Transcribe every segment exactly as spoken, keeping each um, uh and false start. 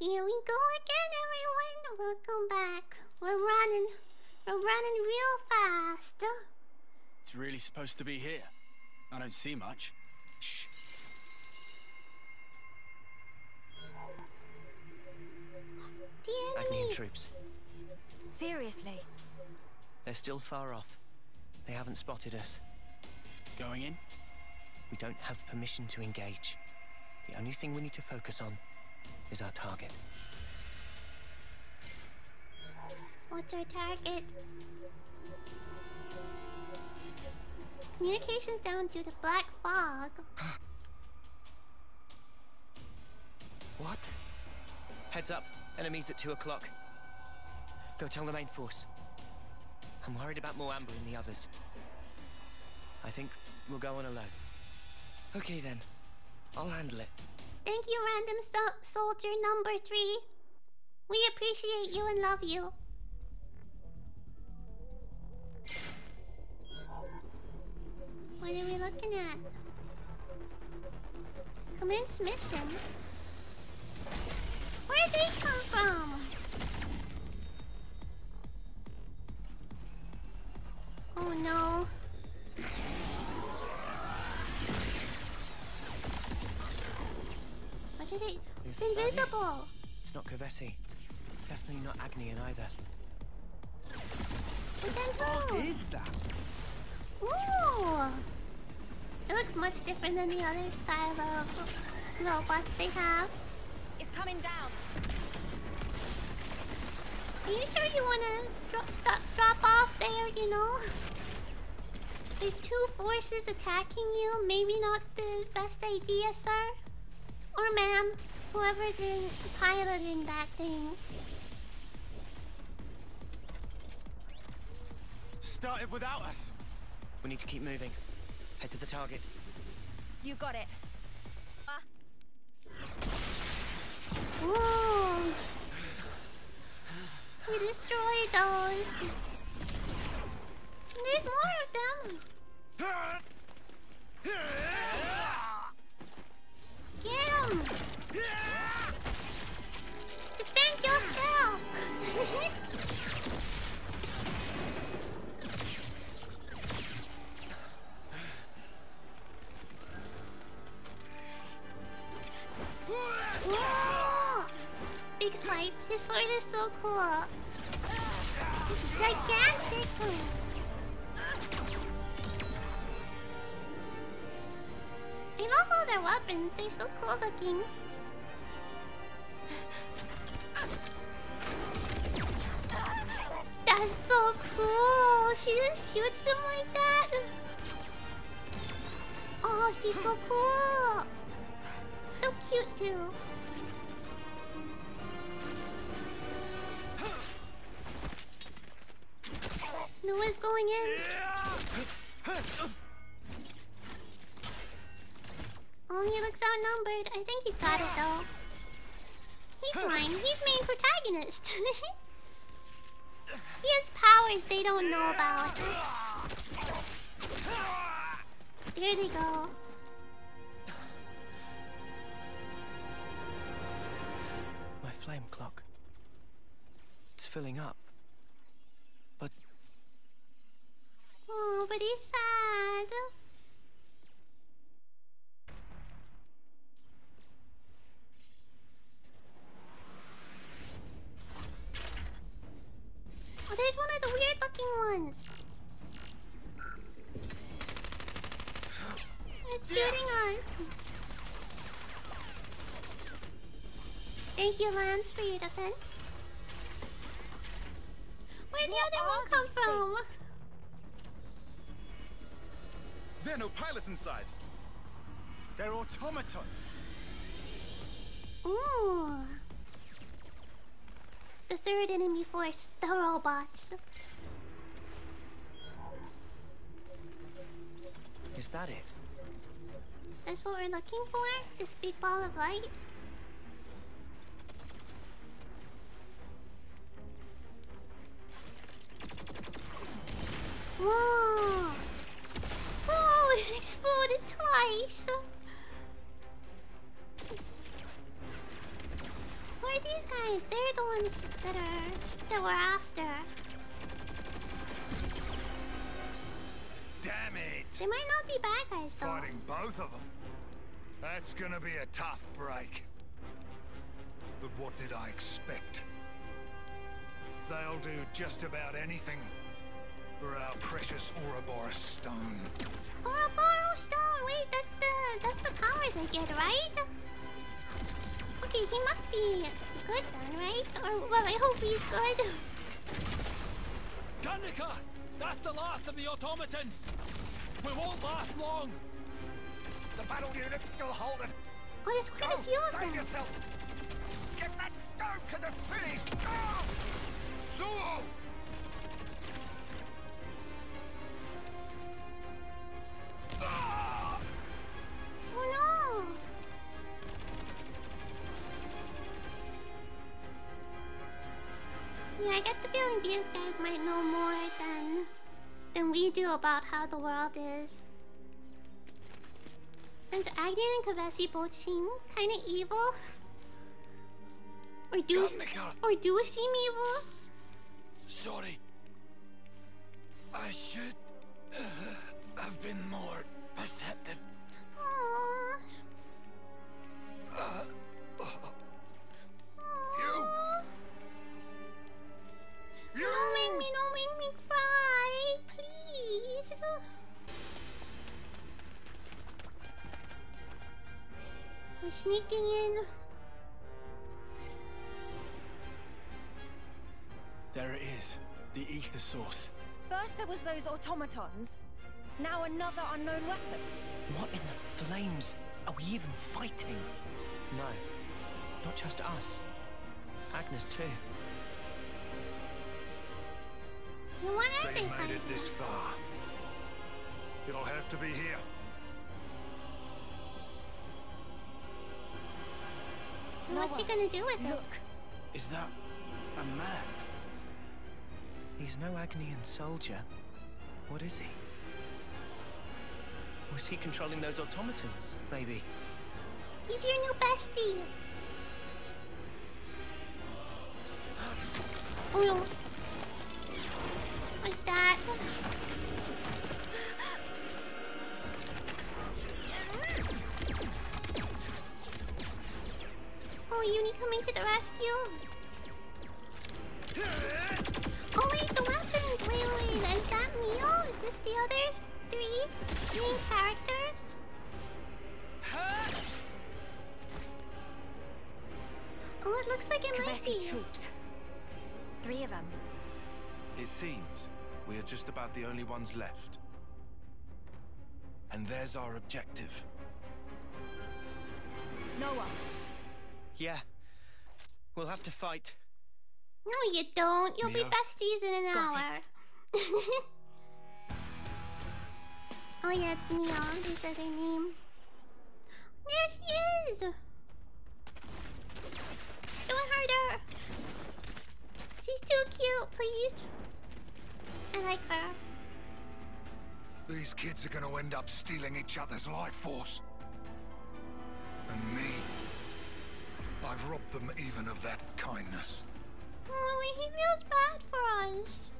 Here we go again, everyone. Welcome back. We're running. We're running real fast. It's really supposed to be here. I don't see much. Shh. The enemy. Agnian troops. Seriously? They're still far off. They haven't spotted us. Going in? We don't have permission to engage. The only thing we need to focus on is our target. What's our target? Communications down due to black fog. What? Heads up. Enemies at two o'clock. Go tell the main force. I'm worried about more Amber and the others. I think we'll go on alone. Okay then. I'll handle it. Thank you, random so soldier number three. We appreciate you and love you. What are we looking at? Commence mission. Where did they come from? Oh no. What did it? It's invisible! It's not Keves. Definitely not Agnian either. What is that? Ooh! It looks much different than the other style of robots they have. It's coming down. Are you sure you wanna drop stop drop off there, you know? There's two forces attacking you, maybe not the best idea, sir. Or ma'am, whoever's in piloting that thing. Started without us. We need to keep moving. Head to the target. You got it. Whoa! We destroyed those. There's more of them. Get 'em! Defend yourself! Whoa! Big swipe. His sword is so cool. It's gigantic. I love all their weapons, they're so cool looking. That's so cool! She just shoots them like that! Oh, she's so cool! So cute too! No one's going in! Oh, he looks outnumbered. I think he's got it though. He's fine. He's main protagonist. He has powers they don't know about. There they go. My flame clock. It's filling up. But... Oh, but he's sad. Oh, there's one of the weird looking ones! It's shooting us! Thank you, Lance, for your defense. Where'd the other one come from? There are no pilots inside. They're automatons. Ooh. The third enemy force, the robots. Is that it? That's what we're looking for? This big ball of light? Whoa! Whoa, it exploded twice! Where are these guys? They're the ones that are that we're after. Damn it! They might not be bad guys though. Fighting both of them. That's gonna be a tough break. But what did I expect? They'll do just about anything for our precious Ouroboros stone. Ouroboros stone? Wait, that's the that's the power they get, right? Okay, he must be good then, right? Or well, I hope he's good. Kanika, that's the last of the automatons. We won't last long. The battle unit's still holding. Oh, there's quite Go, a few of them. Save yourself. Get that stone to the city. Oh! Zuo! Oh no! Yeah, I get the feeling these guys might know more than than we do about how the world is. Since Agnian and Keves both seem kind of evil, or do or do seem evil. Sorry, I should. Uh, I've been more perceptive. Aww. Uh, uh, Aww. You! You! Don't make me, don't make me cry, please. We're sneaking in. There it is, the ether source. First there was those automatons. Now another unknown weapon. What in the flames are we even fighting? No, not just us. Agnus too. What are they fighting? They made it this far. It'll have to be here. And what's he gonna do with it? Look, is that a man? He's no Agnian soldier. What is he? Was he controlling those automatons, maybe? He's your new bestie! Oh no! What's that? Oh, Uni coming to the rescue! Oh wait, the weapons! Wait, wait, wait, is that Neo? Is this the other three? Main characters? Huh? Oh, it looks like it Kavesi might be troops. Three of them. It seems we are just about the only ones left. And there's our objective. Noah. Yeah. We'll have to fight. No, you don't. You'll Neo. Be besties in an Got hour. Oh yeah, it's Mia, they said her name. There she is! Do it harder! She's too cute, please. I like her. These kids are gonna end up stealing each other's life force. And me. I've robbed them even of that kindness. Oh, he feels bad for us.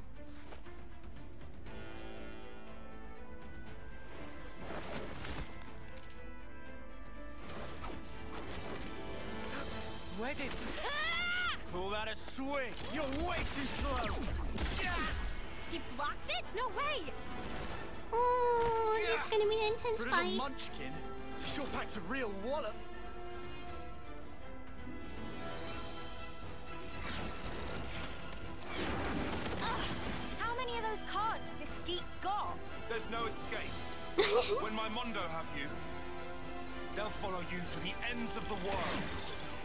Where did... Ah! Pull out a swing! You're way too slow! He blocked it? No way! Oh, yeah. This is gonna be an intense For fight. Munchkin, sure packs a real wallop. Ugh, how many of those cards has this geek got? There's no escape. When my Mondo have you, they'll follow you to the ends of the world.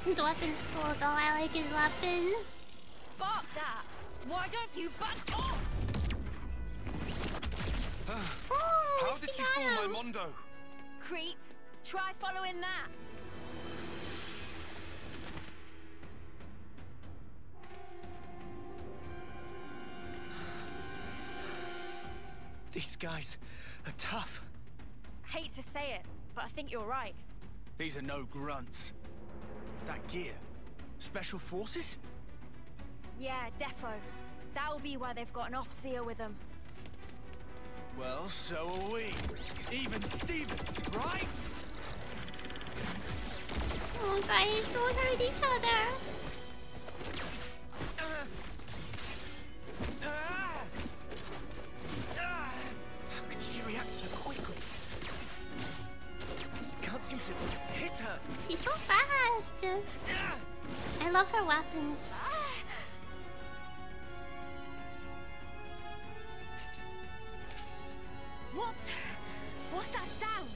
His weapon's cool though, I like his weapon. Spark that! Why don't you back off? Oh, how did you fool my Mondo? Creep, try following that. These guys are tough. Hate to say it, but I think you're right. These are no grunts. That gear, Special forces? Yeah, defo. That'll be why they've got an officer with them. Well, so are we. Even Stevens, right? Oh, guys, don't hurt each other. Uh, uh, uh, how could she react so quickly? Can't seem to hit her. She's so fast. Uh, I love her weapons. What's... what's that sound?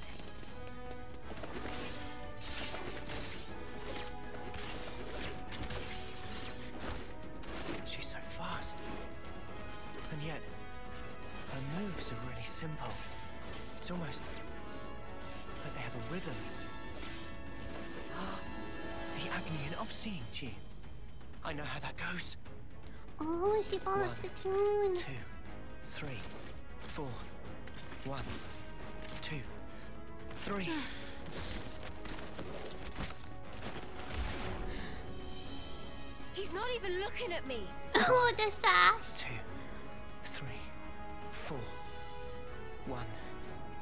She's so fast. And yet, her moves are really simple. It's almost like they have a rhythm. Ah, the Agnian Obscene tune. I know how that goes. Oh, she follows One, the tune. Two, three, four. One, two, three. He's not even looking at me. Oh, the sass. Two, three, four. One,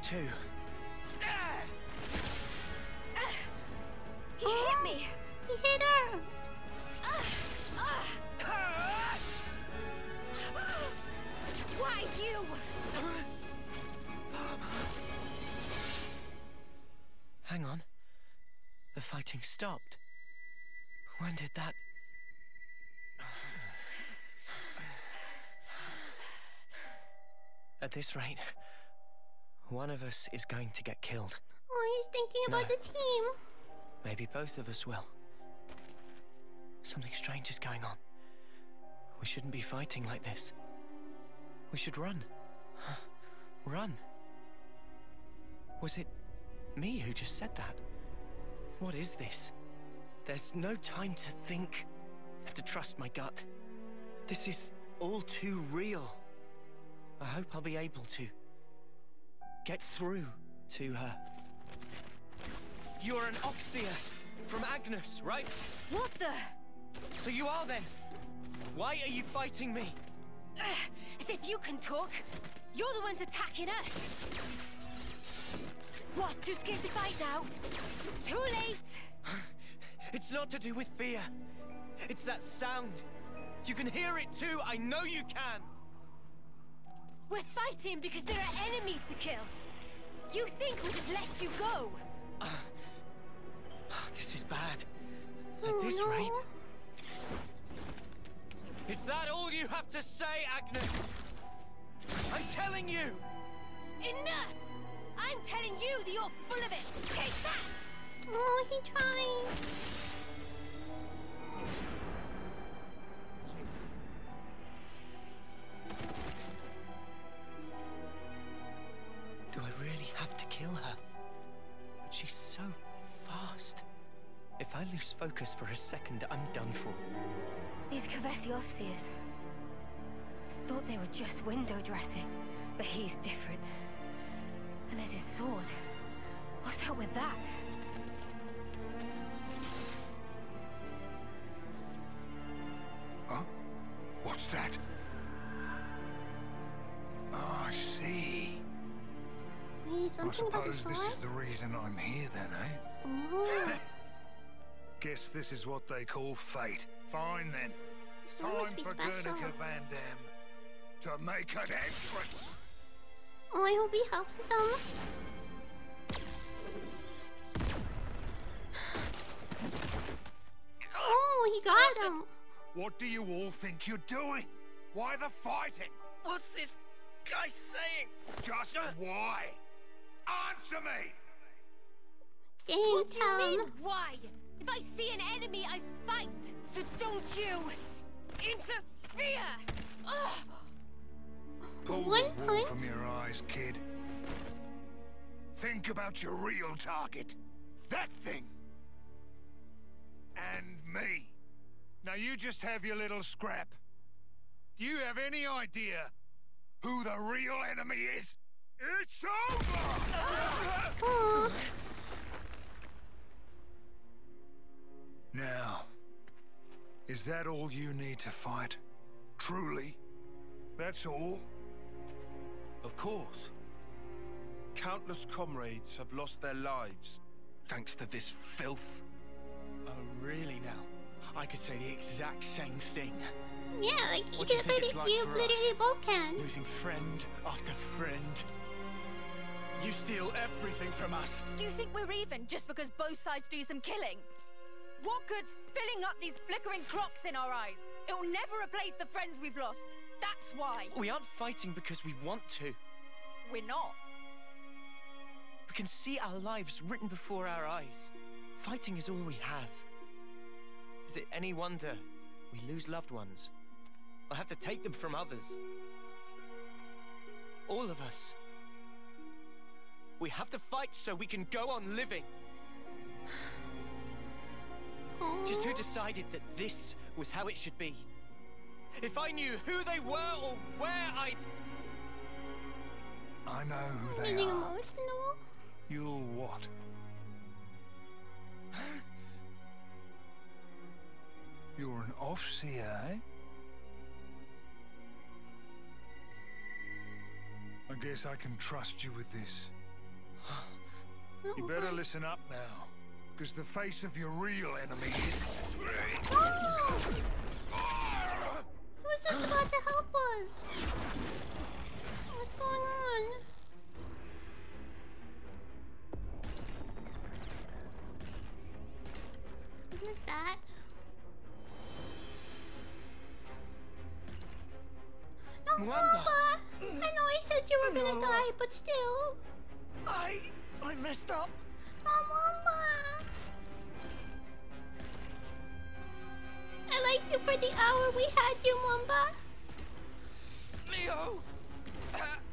two. He oh, hit me. He hit her. Why you? Hang on. The fighting stopped. When did that... At this rate, one of us is going to get killed. Oh, he's thinking no. about the team. Maybe both of us will. Something strange is going on. We shouldn't be fighting like this. We should run. Run. Was it... me who just said that? What is this? There's no time to think. I have to trust my gut. This is all too real. I hope I'll be able to get through to her. You're an Oxia from Agnus, right? What the? So you are then? Why are you fighting me? Uh, as if you can talk. You're the ones attacking us. What? Too scared to fight now? Too late! It's not to do with fear. It's that sound. You can hear it too. I know you can. We're fighting because there are enemies to kill. You think we just let you go? Uh, oh, this is bad. At oh, this no. rate. Is that all you have to say, Agnes? I'm telling you. Enough! I'm telling you that you're full of it! Take that! Oh, he tried! Do I really have to kill her? But she's so fast. If I lose focus for a second, I'm done for. These Keves officers. I thought they were just window dressing, but he's different. And there's his sword. What's up with that? Huh? What's that? Ah, I see. Wait, I suppose this is the reason I'm here then, eh? Mm. Guess this is what they call fate. Fine then. Time for Gernica Van Dam to make an entrance. Oh, I hope he helps them. Oh, he got what him. The... What do you all think you're doing? Why the fighting? What's this guy saying? Just uh... why? Answer me! Dang, what do you mean, why? If I see an enemy, I fight. So don't you interfere! Oh. Pull One the wool from your eyes, kid. Think about your real target. That thing. And me. Now you just have your little scrap. Do you have any idea who the real enemy is? It's over! Now, Is that all you need to fight? Truly? That's all? Of course. Countless comrades have lost their lives. Thanks to this filth? Oh, really now? I could say the exact same thing. Yeah, like, you, you, think it's like you literally both can. Losing friend after friend. You steal everything from us. You think we're even just because both sides do some killing? What good's filling up these flickering clocks in our eyes? It will never replace the friends we've lost. That's why. We aren't fighting because we want to. We're not. We can see our lives written before our eyes. Fighting is all we have. Is it any wonder we lose loved ones? Or have to take them from others? All of us. We have to fight so we can go on living. Just who decided that this was how it should be? If I knew who they were or where I'd... I know who they are. Emotional? You'll what? You're an off-seer, eh? I guess I can trust you with this. You better listen up now, because the face of your real enemy is... Oh! I was just about to help us. What's going on? What is that? No, Papa! I know I said you were gonna no. die, but still. I... I messed up. Oh, Mama! I liked you for the hour we had you, Mamba. Leo!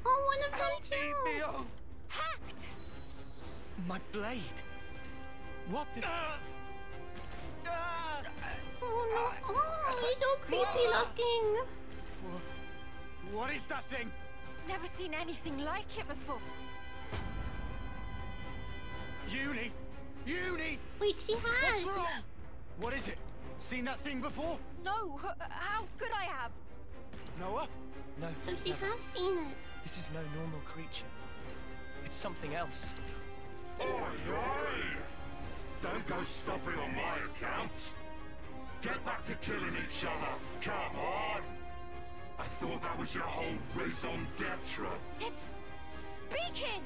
Oh, one of them too. Leo. Hacked! My blade. What the... Uh. Oh, no. Oh, he's so creepy looking. What? What is that thing? Never seen anything like it before. Uni! Uni! Wait, she has! What's wrong? What is it? Seen that thing before? No! How could I have? Noah? No. So she never. has seen it. This is no normal creature. It's something else. Oi, oi! Don't go stopping on my account! Get back to killing each other! Come on! I thought that was your whole raison d'etre. It's... speaking!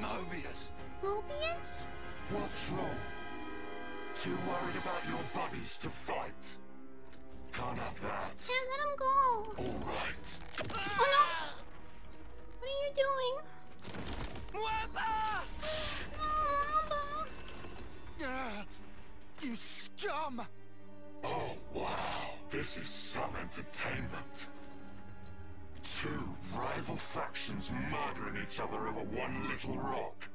Mobius. Mobius? What's wrong? Too worried about your buddies to fight. Can't have that. Can't let him go. All right. Ah! Oh no! What are you doing? Wamba! Oh, Wamba! You scum! Oh, wow. This is some entertainment. Two rival factions murdering each other over one little rock.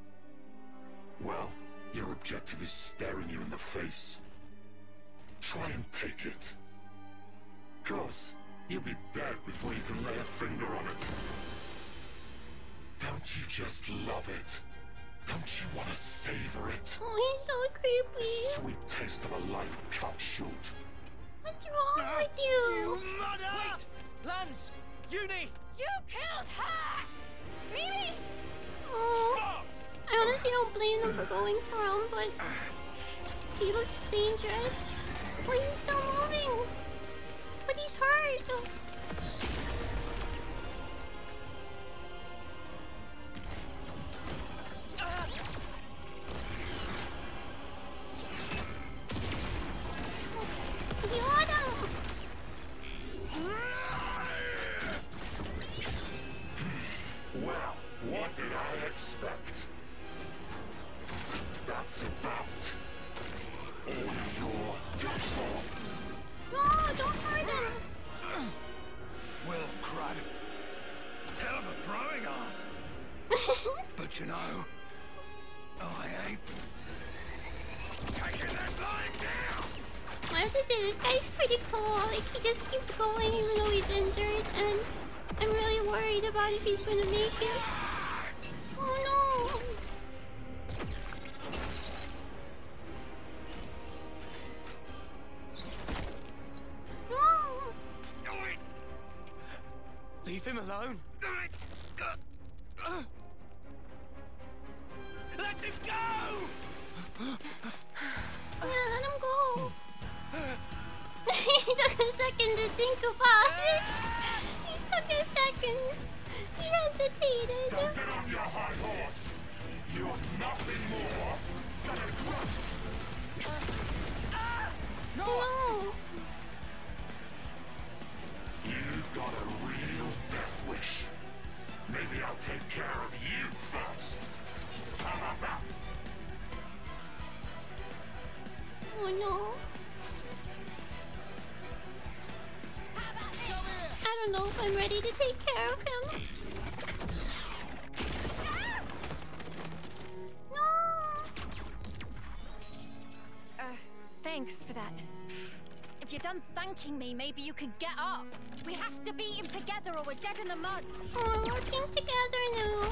Well, your objective is staring you in the face. Try and take it. 'Cause you'll be dead before you can lay a finger on it. Don't you just love it? Don't you want to savor it? Oh, he's so creepy. Sweet taste of a life cut short. What's wrong uh, with you? You mother! Wait! Lance! Uni! You killed her! Mimi! Oh. Stop! I honestly don't blame them for going for him, but he looks dangerous. Well, he's still moving. But he's hurt. Well, what did I expect? That's about all you're good for. No, don't hurt him. Well, crud. Hell of a throwing arm. But you know, I ain't taking that line down. I have to say, this guy's pretty cool. Like, he just keeps going even though he's injured, and I'm really worried about if he's gonna make it. Oh no! him alone. Let him go! Let him go. He took a second to think about it. He took a second. He hesitated. Don't get on your high horse. You're nothing more than a grunt. No. You've got a real death wish. Maybe I'll take care of you first. How about that? Oh no. How about this? I don't know if I'm ready to take care of him. No. Uh, thanks for that. If you're done thanking me, maybe you could get up. We have to beat him together or we're dead in the mud. Oh, we're working together now.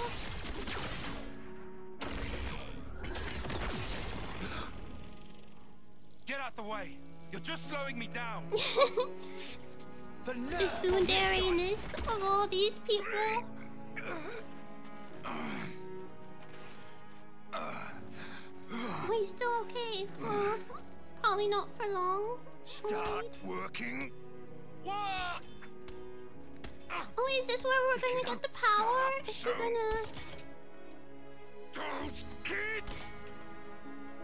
Get out the way. You're just slowing me down. The solidariness of all these people. We're still okay. Well, probably not for long. Start working. Work! Oh, is this where we're gonna get the power? Is we gonna... Those kids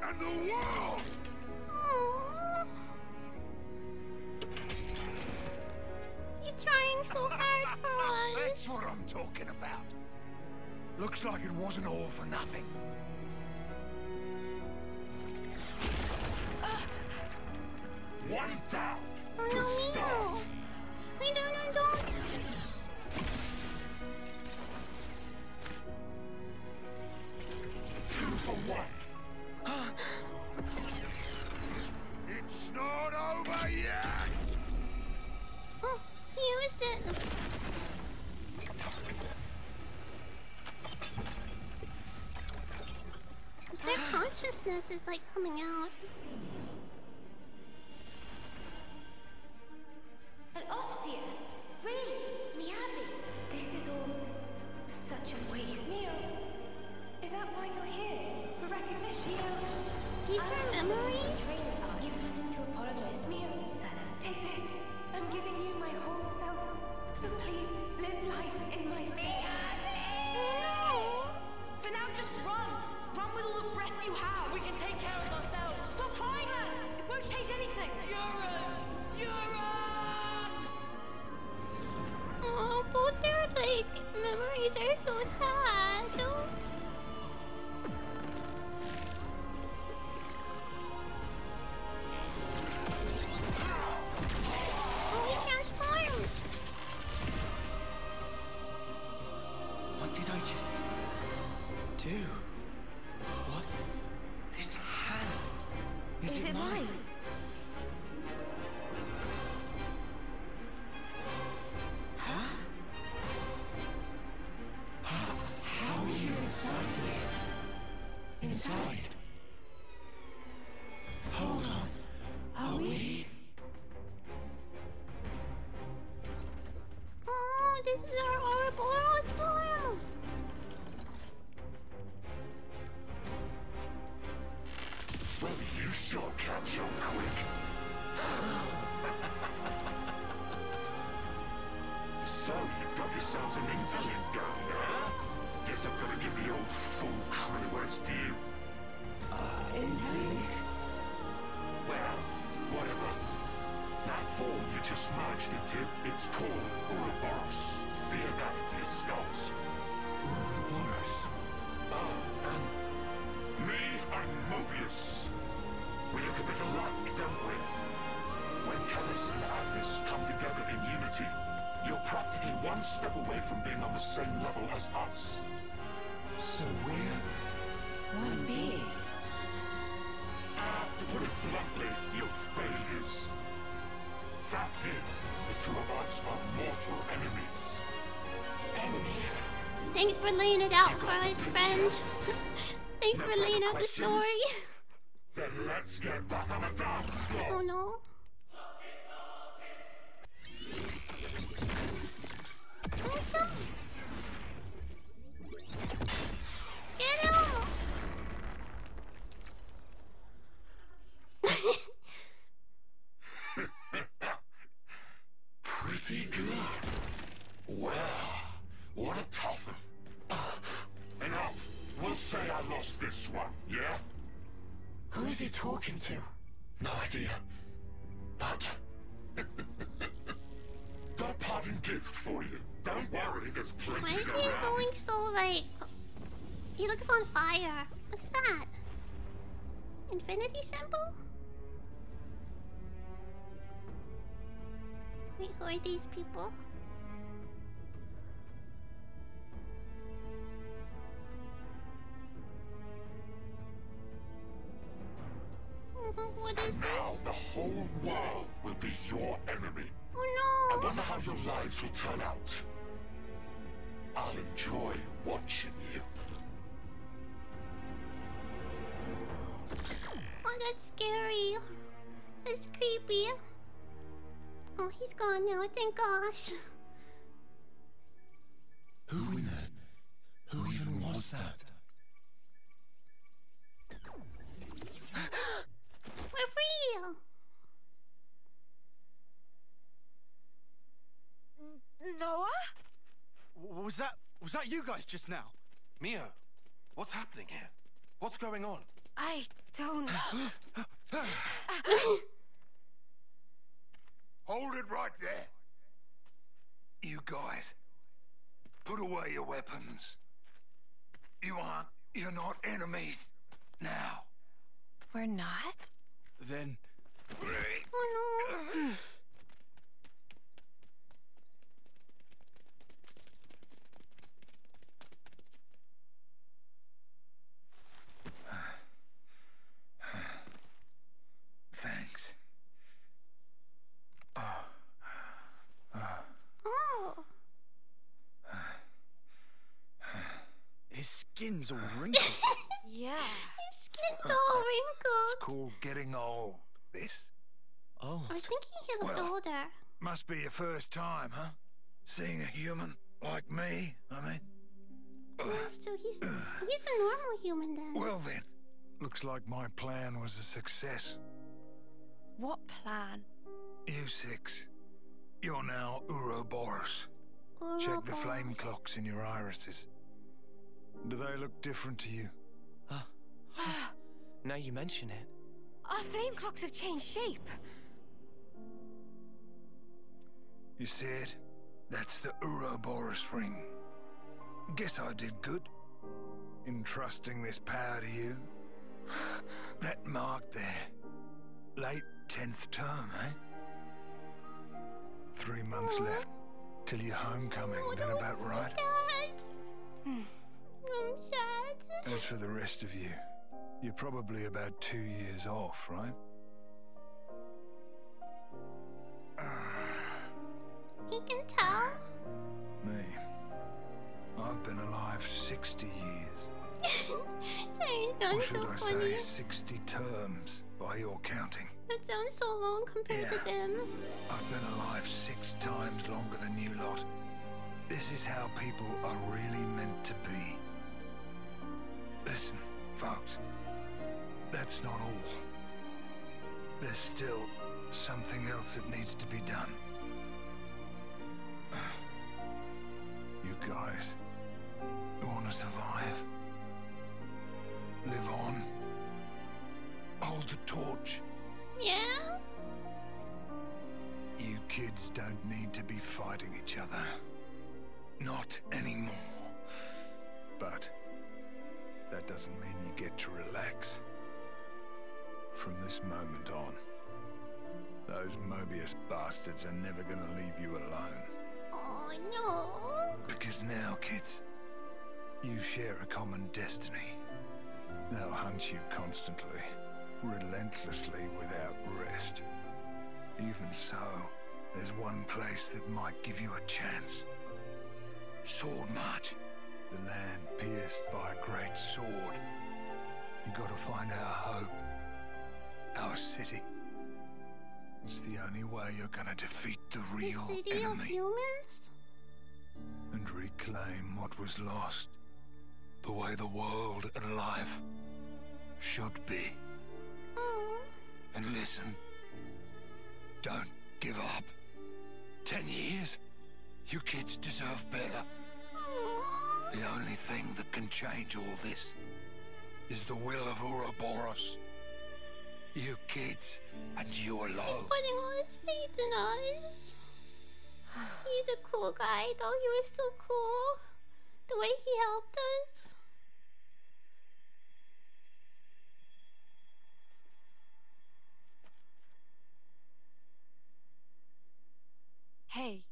and the world! Aww. You're trying so hard for us. That's what I'm talking about. Looks like it wasn't all for nothing. One down. Oh no, Mio. We don't know, don't. Two for one. It's not over yet. Oh, he used it. Their consciousness is like coming out. An Officer, Ray, Miyabi. This is all such a waste. Neo, is that why you're here? For recognition? Neo, these are memories? You've nothing to apologize. Mio, Sana, take this. I'm giving you my whole self. So please, live life in my state. No! For now, just run. Run with all the breath you have. We can take care of ourselves. Stop crying, lads. It won't change anything. You're You're Oh, both their, like, memories are so sad. Oh. Oh, he transformed! What did I just do? What? This hand... Is, Is it, it mine? mine? talking to? No idea. But... got parting gift for you. Don't worry, there's plenty around. Why is he going so, like... He looks on fire. What's that? Infinity symbol? Wait, who are these people? What is and this? Now the whole world will be your enemy. Oh no! I wonder how your lives will turn out. I'll enjoy watching you. Oh, that's scary. That's creepy. Oh, he's gone now, thank gosh. Who in it? Who even was that? We're free! Noah? Was that... was that you guys just now? Mio, what's happening here? What's going on? I don't know. Hold it right there. You guys, put away your weapons. You aren't, you're not enemies now. We're not? Then... oh no. Thanks. Oh. Oh. His skin's all wrinkled. Yeah. His skin's all wrinkled. It's called getting old. This? Oh. I was thinking he looked well, older. Must be your first time, huh? Seeing a human like me, I mean. Oh, so he's, he's a normal human then. Well then, looks like my plan was a success. What plan? You six. You're now Ouroboros. Ouroboros. Check the flame clocks in your irises. Do they look different to you? Huh? Now you mention it. Our flame clocks have changed shape. You see it? That's the Ouroboros ring. Guess I did good. Entrusting this power to you. That mark there. Late tenth term, eh? Three months Aww. left till your homecoming. Oh, then about right. I'm sad. As for the rest of you, you're probably about two years off, right? He can tell. Me. I've been alive sixty years. Or should so I funny. say sixty terms by your counting? That sounds so long compared yeah. to them. I've been alive six times longer than you lot. This is how people are really meant to be. Listen, folks. That's not all. There's still something else that needs to be done. You guys, you want to survive? Live on. Hold the torch. Yeah? You kids don't need to be fighting each other. Not anymore. But that doesn't mean you get to relax. From this moment on, those Mobius bastards are never gonna leave you alone. Oh, no. Because now, kids, you share a common destiny. They'll hunt you constantly, relentlessly, without rest. Even so, there's one place that might give you a chance. Sword March. The land pierced by a great sword. You gotta find our hope. Our city. It's the only way you're gonna defeat the real enemy. The city of humans? And reclaim what was lost. The way the world and life should be. Aww. And listen, don't give up. Ten years, you kids deserve better. Aww. The only thing that can change all this is the will of Ouroboros. You kids and you alone. He's putting all his faith in us. He's a cool guy, though. He was so cool. The way he helped us. Hey,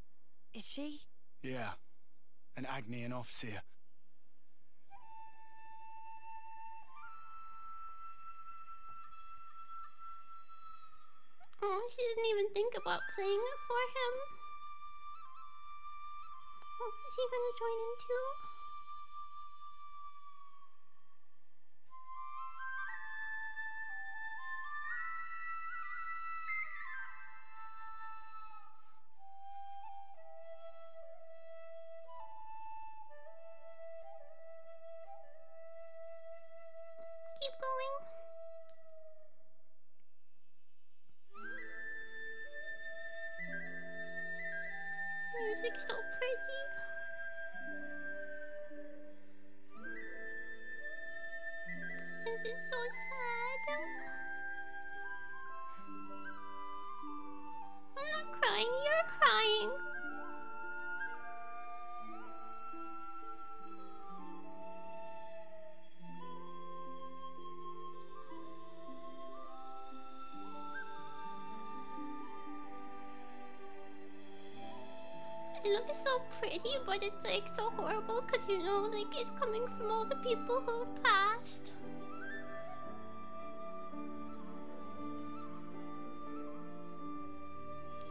is she? Yeah, an Agnian officer. Oh, she didn't even think about playing it for him. Oh, is he gonna join in too? Keep going. Music's so pretty. This is so sad. I'm not crying, you're crying. Look, it's so pretty, but it's like so horrible because, you know, like it's coming from all the people who've passed.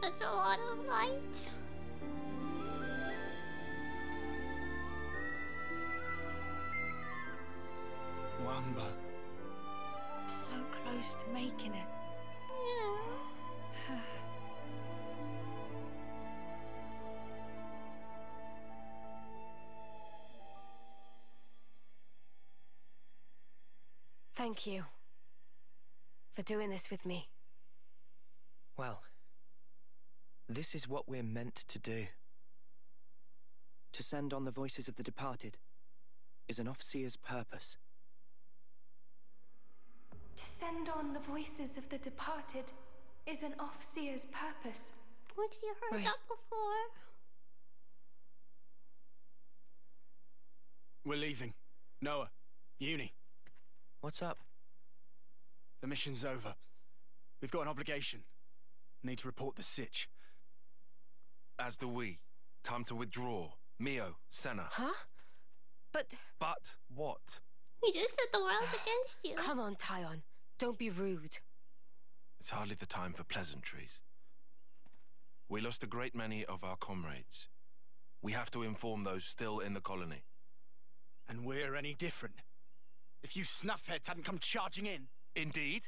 That's a lot of light. Wamba. So close to making it. Yeah. Thank you for doing this with me. Well, this is what we're meant to do. To send on the voices of the departed is an Offseer's purpose. To send on the voices of the departed is an Offseer's purpose. Would you heard right. that before? We're leaving. Noah, Uni. What's up? The mission's over. We've got an obligation. Need to report the sitch. As do we. Time to withdraw. Mio, Senna. Huh? But... But what? You just said the world's against you. Come on, Tyon. Don't be rude. It's hardly the time for pleasantries. We lost a great many of our comrades. We have to inform those still in the colony. And we're any different. If you snuffheads hadn't come charging in. Indeed.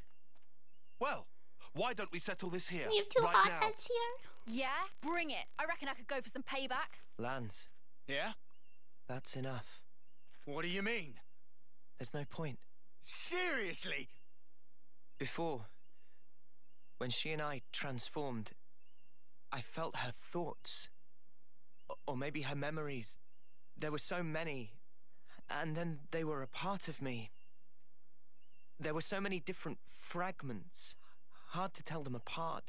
Well, why don't we settle this here? We have two right hotheads here. Yeah, bring it. I reckon I could go for some payback. Lance. Yeah? That's enough. What do you mean? There's no point. Seriously? Before, when she and I transformed, I felt her thoughts. Or maybe her memories. There were so many. And then they were a part of me. There were so many different fragments, hard to tell them apart.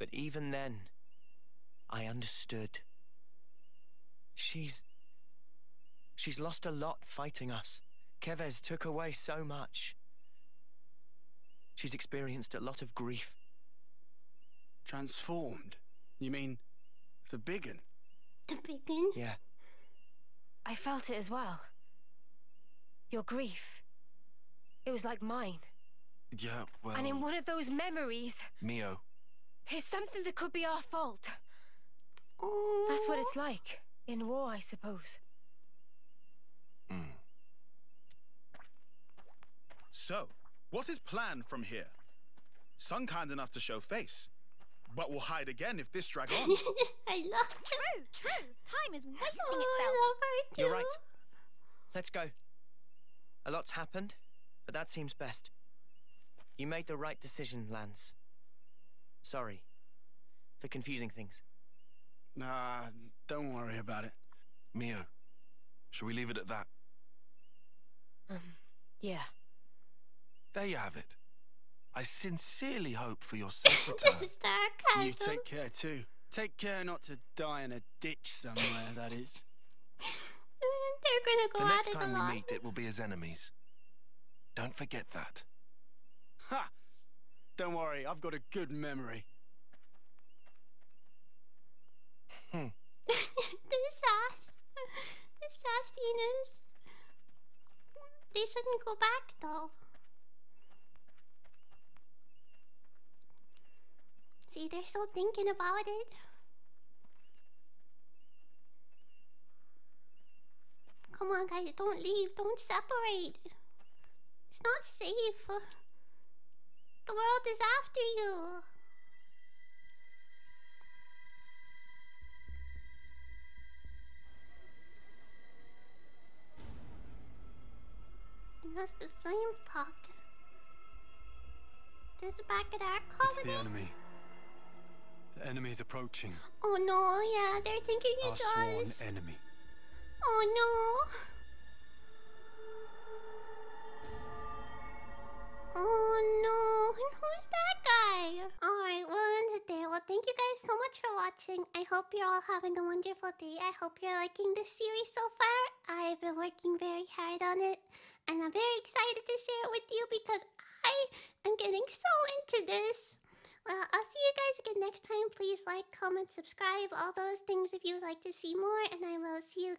But even then, I understood. She's... She's lost a lot fighting us. Keves took away so much. She's experienced a lot of grief. Transformed? You mean the Biggin? The Biggin? Yeah. I felt it as well. Your grief. It was like mine. Yeah, well... And in one of those memories... Mio. There's something that could be our fault. Ooh. That's what it's like. In war, I suppose. Mm. So, what is planned from here? Some kind enough to show face. But we'll hide again if this drags on. I love it. True, true. Time is wasting oh, itself. I love her too. You're right. Let's go. A lot's happened, but that seems best. You made the right decision, Lance. Sorry for confusing things. Nah, don't worry about it. Mio, shall we leave it at that? Um, yeah. There you have it. I sincerely hope for your safe return. You take care too. Take care not to die in a ditch somewhere, that is. They're gonna go out in a lot. The next time we meet, it will be as enemies. Don't forget that. Ha! Don't worry, I've got a good memory. Hmm. The sass. The sassiness. They shouldn't go back, though. See, they're still thinking about it. Come on, guys, don't leave. Don't separate. It's not safe. The world is after you. And that's the flame talk. This is back at our colony. It's the enemy. The enemy's approaching. Oh no, yeah, they're thinking it's us. Our sworn enemy. Oh no. Oh no. Who's that guy? Alright, we'll end the day. Well, thank you guys so much for watching. I hope you're all having a wonderful day. I hope you're liking this series so far. I've been working very hard on it. And I'm very excited to share it with you because I am getting so into this. Well, I'll see you guys again next time. Please like, comment, subscribe, all those things if you would like to see more. And I will see you